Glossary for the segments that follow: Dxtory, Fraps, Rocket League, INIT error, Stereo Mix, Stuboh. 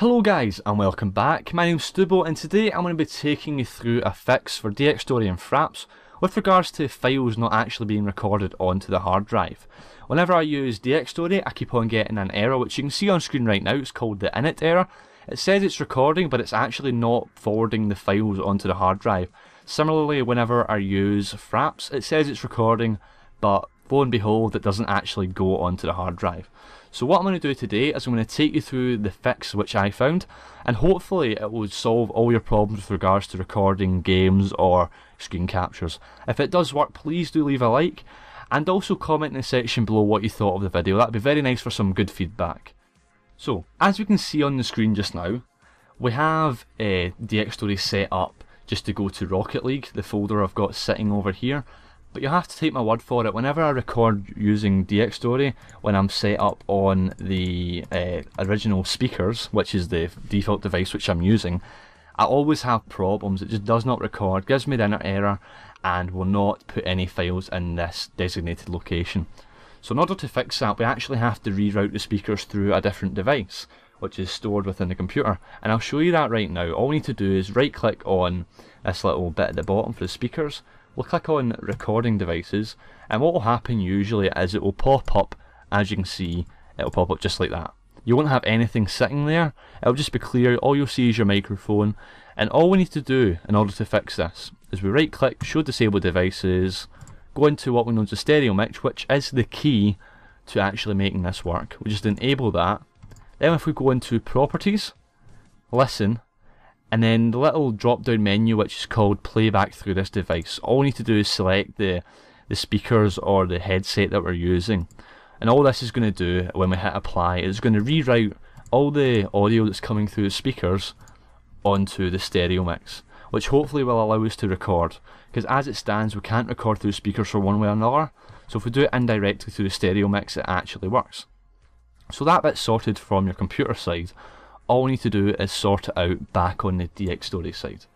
Hello guys and welcome back, my name's Stuboh and today I'm going to be taking you through a fix for Dxtory and Fraps with regards to files not actually being recorded onto the hard drive. Whenever I use Dxtory I keep on getting an error which you can see on screen right now, it's called the INIT error. It says it's recording but it's actually not forwarding the files onto the hard drive. Similarly whenever I use Fraps it says it's recording but lo and behold, it doesn't actually go onto the hard drive. So what I'm going to do today is I'm going to take you through the fix which I found, and hopefully it will solve all your problems with regards to recording games or screen captures. If it does work, please do leave a like, and also comment in the section below what you thought of the video. That'd be very nice for some good feedback. So, as we can see on the screen just now, we have Dxtory set up just to go to Rocket League, the folder I've got sitting over here. But you'll have to take my word for it, whenever I record using Dxtory, when I'm set up on the original speakers, which is the default device which I'm using, I always have problems. It just does not record, gives me the INIT error, and will not put any files in this designated location. So in order to fix that, we actually have to reroute the speakers through a different device, which is stored within the computer, and I'll show you that right now. All we need to do is right click on this little bit at the bottom for the speakers, we'll click on recording devices, and what will happen usually is it will pop up, as you can see, it will pop up just like that. You won't have anything sitting there, it'll just be clear, all you'll see is your microphone, and all we need to do in order to fix this is we right click, show disabled devices, go into what we know as the Stereo Mix, which is the key to actually making this work. We just enable that, then if we go into properties, listen, and then the little drop down menu which is called playback through this device, all we need to do is select the speakers or the headset that we're using, and all this is going to do when we hit apply is going to reroute all the audio that's coming through the speakers onto the Stereo Mix, which hopefully will allow us to record, because as it stands we can't record through speakers for one way or another, so if we do it indirectly through the Stereo Mix it actually works. So that bit's sorted from your computer side. All we need to do is sort it out back on the Dxtory side.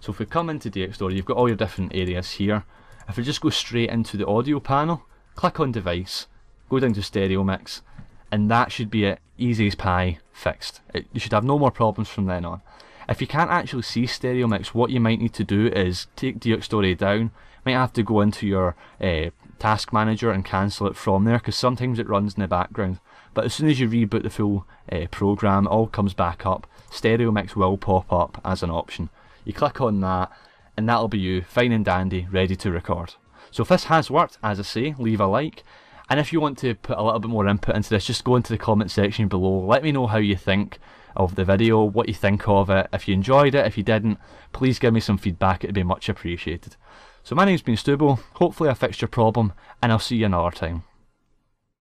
So if we come into Dxtory, you've got all your different areas here. If we just go straight into the audio panel, click on device, go down to Stereo Mix, and that should be it, easy as pie, fixed. You should have no more problems from then on. If you can't actually see Stereo Mix, what you might need to do is take Dxtory down, might have to go into your task manager and cancel it from there, because sometimes it runs in the background. But as soon as you reboot the full program, it all comes back up. Stereo Mix will pop up as an option. You click on that, and that'll be you, fine and dandy, ready to record. So if this has worked, as I say, leave a like. And if you want to put a little bit more input into this, just go into the comment section below. Let me know how you think of the video, what you think of it. If you enjoyed it, if you didn't, please give me some feedback. It'd be much appreciated. So my name's been Stuboh. Hopefully I fixed your problem, and I'll see you another time.